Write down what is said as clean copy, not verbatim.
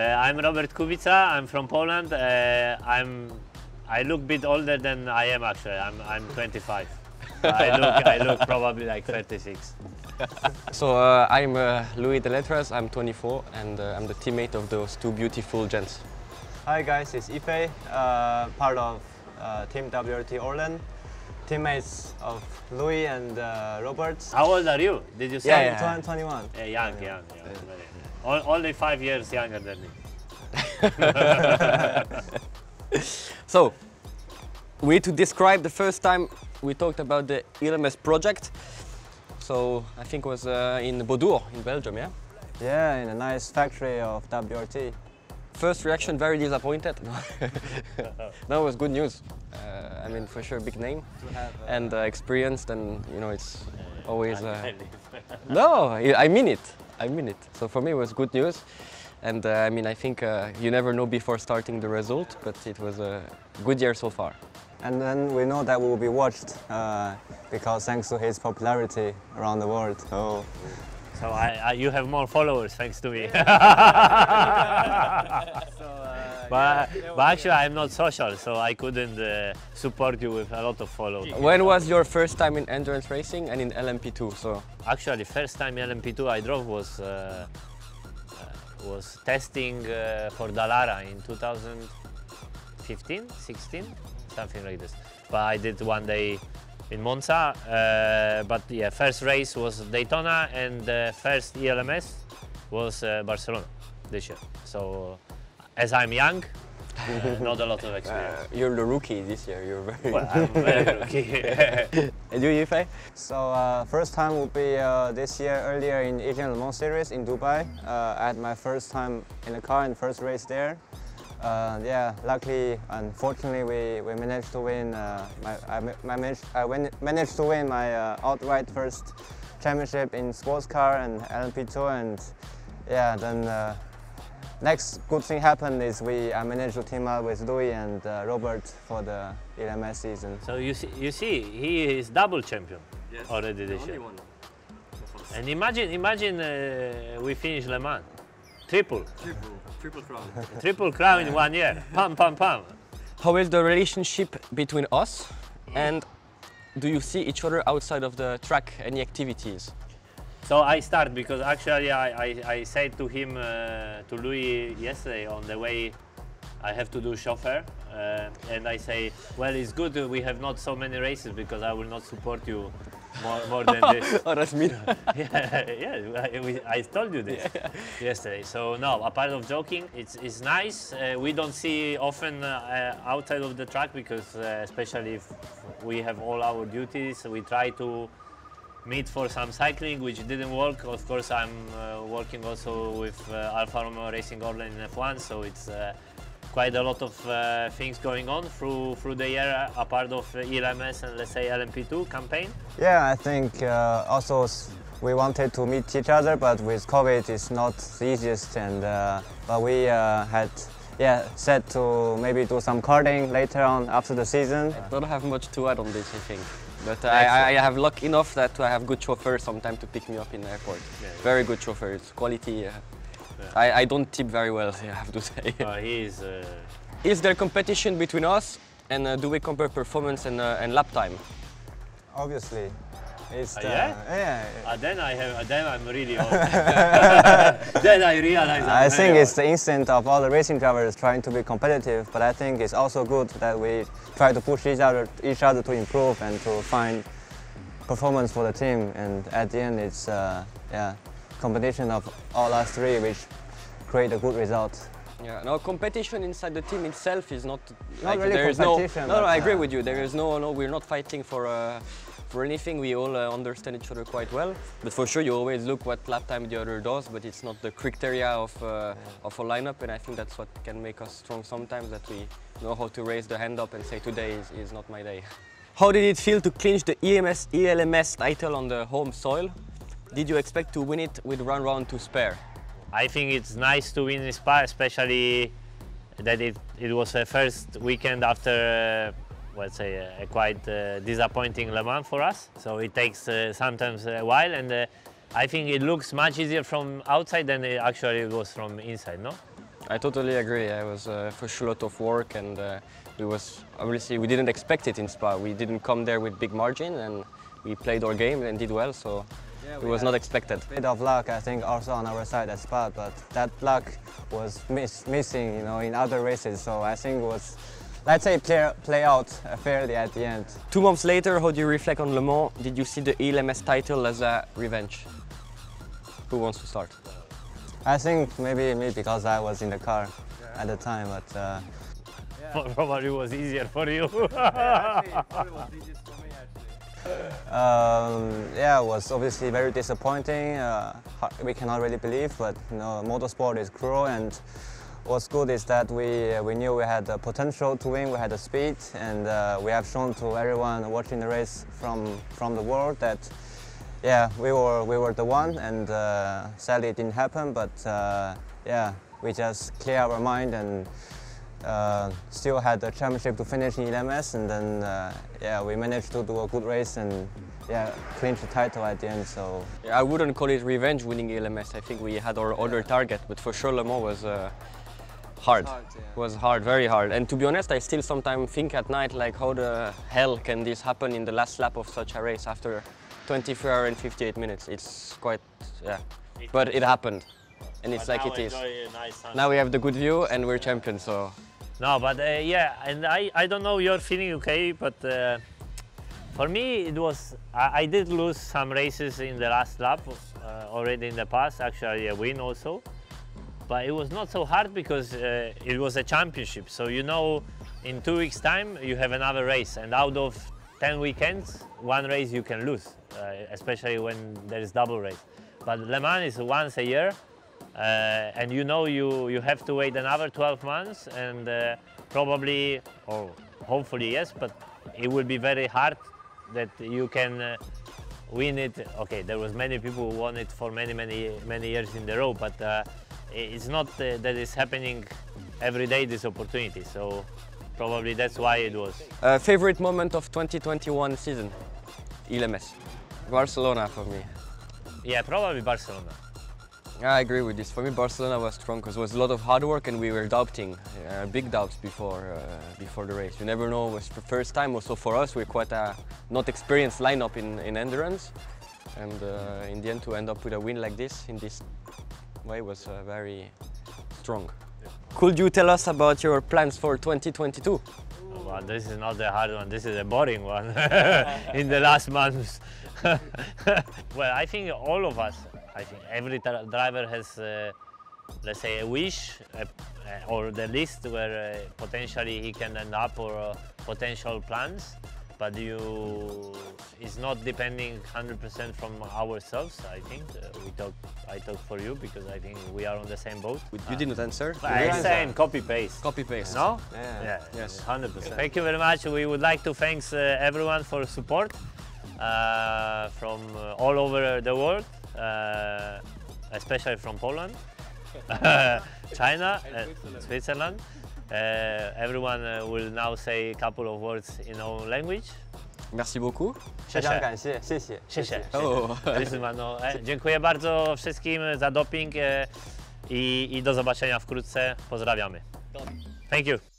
I'm Robert Kubica, I'm from Poland. I look a bit older than I am actually. I'm 25. I look probably like 36. So I'm Louis Delétraz, I'm 24 and I'm the teammate of those two beautiful gents. Hi guys, it's Ife, part of Team WRT Orlen, teammates of Louis and Robert. How old are you? Did you say? Yeah, 21. Yeah, young. Yeah. Only 5 years younger than me. So, we need to describe the first time we talked about the ELMS project. So, I think it was in Baudour, in Belgium, yeah? Yeah, in a nice factory of WRT. First reaction, very disappointed. That was good news. I mean, for sure, big name. And experienced, and you know, it's always... No, I mean it. So for me, it was good news. And I mean, I think you never know before starting the result, but it was a good year so far. And then we know that we will be watched because thanks to his popularity around the world. So you have more followers thanks to me. But actually I'm not social, so I couldn't support you with a lot of followers. When was your first time in endurance racing and in LMP2? So actually first time in LMP2 I drove was testing for Dallara in 2015, 16, something like this. But I did one day in Monza, but yeah, first race was Daytona and the first ELMS was Barcelona this year. So, as I'm young, not a lot of experience. You're the rookie this year, I'm very rookie. And you, Ife? So, first time will be this year, earlier in Asian Le Mans series in Dubai. I had my first time in a car and first race there. Yeah, luckily, unfortunately, we managed to win. I managed to win my outright first championship in sports car and LMP2, and yeah, then next good thing happened is I managed to team up with Louis and Robert for the ELMS season. So you see, he is double champion already this year. And imagine we finish Le Mans. Triple crown. Triple crown in 1 year. Pam, pam, pam. How is the relationship between us? And do you see each other outside of the track? Any activities? So I start because actually I said to him, to Louis yesterday on the way, I have to do chauffeur. And I say, well, it's good we have not so many races because I will not support you more than this. Oh, that's mean. I told you this yesterday. So no, apart of joking, it's nice. We don't see often outside of the track because especially if we have all our duties, we try to meet for some cycling, which didn't work. Of course, I'm working also with Alfa Romeo Racing Orleans in F1, so it's quite a lot of things going on through the year, a part of ELMS and let's say LMP2 campaign. Yeah, I think also we wanted to meet each other, but with COVID it's not the easiest. And but we had set to maybe do some karting later on after the season. I don't have much to add on this, I think. But I have luck enough that I have good chauffeurs sometimes to pick me up in the airport. Yeah. Very good chauffeurs, quality. Yeah. I don't tip very well, I have to say. Is there competition between us, and do we compare performance and lap time? Obviously. Then I'm really old. Then I realize I think it's the instinct of all the racing drivers trying to be competitive, but I think it's also good that we try to push each other to improve and to find performance for the team. And at the end, it's combination of all us three which create a good result. Yeah, no, competition inside the team itself is not really there competition. I agree with you. There is no, we're not fighting for anything. We all understand each other quite well. But for sure, you always look what lap time the other does, but it's not the criteria of a lineup. And I think that's what can make us strong sometimes, that we know how to raise the hand up and say, today is not my day. How did it feel to clinch the ELMS title on the home soil? Did you expect to win it with one round to spare? I think it's nice to win in Spa, especially that it was the first weekend after, let's say, a quite disappointing Le Mans for us. So it takes sometimes a while, and I think it looks much easier from outside than it actually was from inside, no? I totally agree. It was for sure a lot of work, and it was obviously we didn't expect it in Spa. We didn't come there with big margin, and we played our game and did well. So yeah, it was not expected. A bit of luck, I think, also on our side at Spa, but that luck was missing, you know, in other races. So I think it was, let's say, play out fairly at the end. 2 months later, how do you reflect on Le Mans? Did you see the ELMS title as a revenge? Who wants to start? I think maybe me, because I was in the car at the time, but... Probably it was easier for you. Yeah, actually, it was easier for me, actually. Yeah, it was obviously very disappointing. We cannot really believe, but you know, motorsport is cruel, and what's good is that we knew we had the potential to win, we had the speed, and we have shown to everyone watching the race from the world that yeah, we were the one, and sadly it didn't happen, but yeah, we just cleared our mind and still had the championship to finish in ELMS, and then yeah, we managed to do a good race and yeah, clinch the title at the end. So yeah, I wouldn't call it revenge winning ELMS. I think we had our other target, but for sure Le Mans was hard. It was hard, very hard. And to be honest, I still sometimes think at night, like, how the hell can this happen in the last lap of such a race after 24 hours and 58 minutes. It's quite, yeah. But it happened, and it's like it is. Now we have the good view, and we're champions, so. No, but yeah, and I don't know your feeling, okay, but for me it was, I did lose some races in the last lap, already in the past, actually a win also. But it was not so hard because it was a championship. So you know, in 2 weeks' time, you have another race, and out of 10 weekends, one race you can lose, especially when there is double race. But Le Mans is once a year, and you know you have to wait another 12 months, and probably, or hopefully yes, but it will be very hard that you can win it. Okay, there was many people who won it for many years in a row, but it's not that it's happening every day, this opportunity. So. Probably that's why it was. Favorite moment of 2021 season? ELMS. Barcelona for me. Yeah, probably Barcelona. I agree with this. For me, Barcelona was strong because it was a lot of hard work, and we were doubting, big doubts before the race. You never know, it was the first time also for us. We're quite a not experienced lineup in endurance. And in the end, to end up with a win like this, in this way, was very strong. Could you tell us about your plans for 2022? Well, this is not a hard one, this is a boring one in the last months. Well, I think all of us, I think every driver has, let's say, a wish or the list where potentially he can end up, or potential plans, but it's not depending 100% from ourselves, I think. I talk for you, because I think we are on the same boat. You didn't answer. I said copy-paste. Copy-paste. No? Yeah. Yes. 100%. Thank you very much. We would like to thank everyone for support from all over the world, especially from Poland, China, Switzerland. Everyone will now say a couple of words in our language. Merci beaucoup. Dziękuję bardzo wszystkim za doping i do zobaczenia wkrótce. Pozdrawiamy. Thank you.